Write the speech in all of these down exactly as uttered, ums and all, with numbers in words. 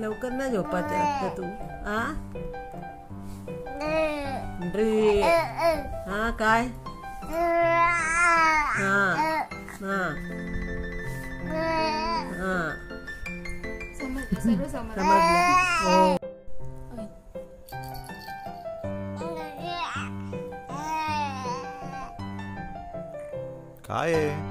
लवकर ना झोपायचं असतं तू हा रे हा काय हा हा हा समजलं समजलं काय आहे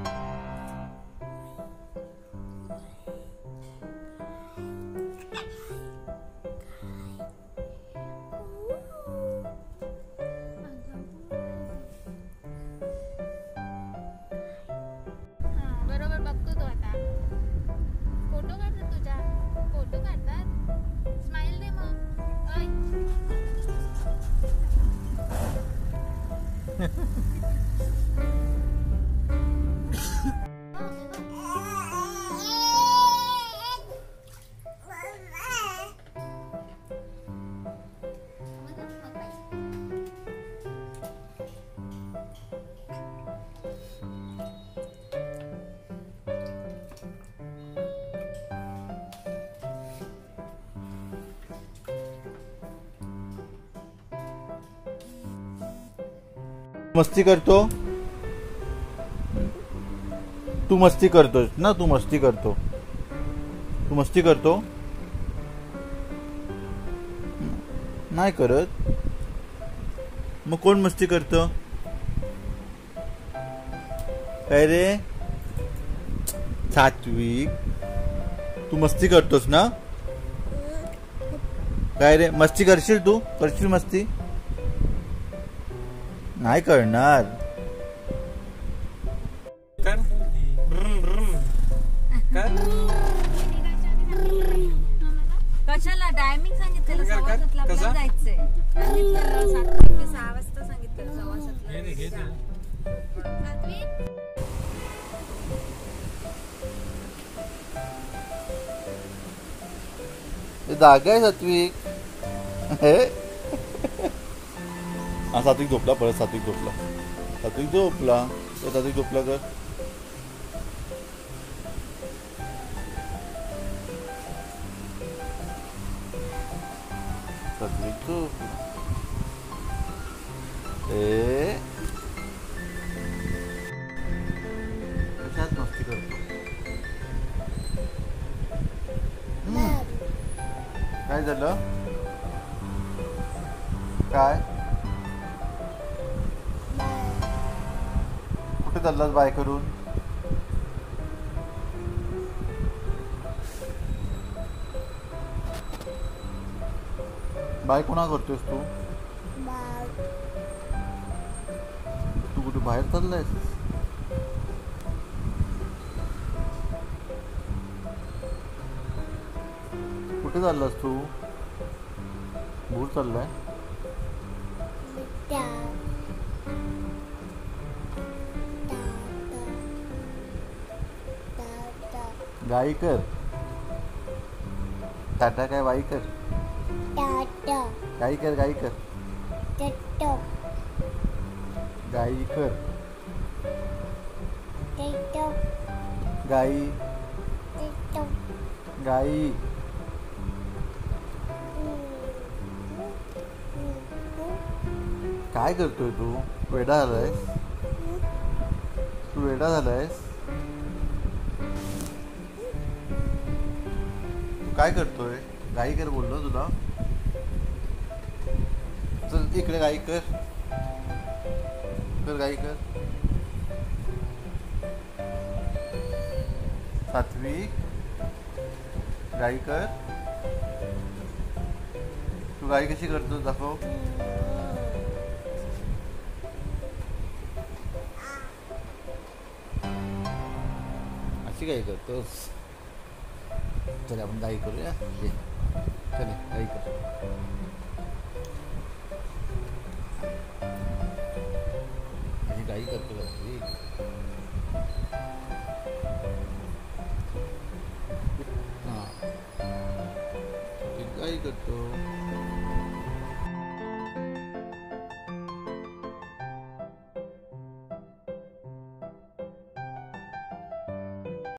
मस्ती करतो तू मस्ती करतोस ना तू मस्ती करतो तू मस्ती करतो नाही करत मग कोण मस्ती करतो काय रे सात्विक तू मस्ती करतोस ना काय रे मस्ती करशील तू करशील मस्ती नाही करणार कर कर कशाला टायमिंग सांगितलं सहा वाजता आपल्याला जायचंय सात ते सहा वाजता सांगितलं सहा वाजता हे जागा आहे सात्विक हा सात्विक झोपला परत सात्विक झोपला सात्विक झोपला तो सात्विक झोपला कर सात्विक झोपला ए कशात मस्ती करतो काय झालं काय चाललाच बाय करून बाय कोणा करतोस तू तू कुठे बाहेर चाललाय कुठे चाललास तू भूर चाललाय गाई कर टाटा काय वाई कर टाटा गाई कर गाई कर टाटा गाई कर टाटा गाई टाटा गाई काय करतोय तू वेडा झालायस तू वेडा झालायस काय करतोय गाई कर बोललो तुला चल इकडे गाई कर कर गाई कर सात्विक गाई कर तू गाई कशी करतो दाखव अशी गाई करतोस चल आपण गाई करूया चल गाई कर Ay, got to.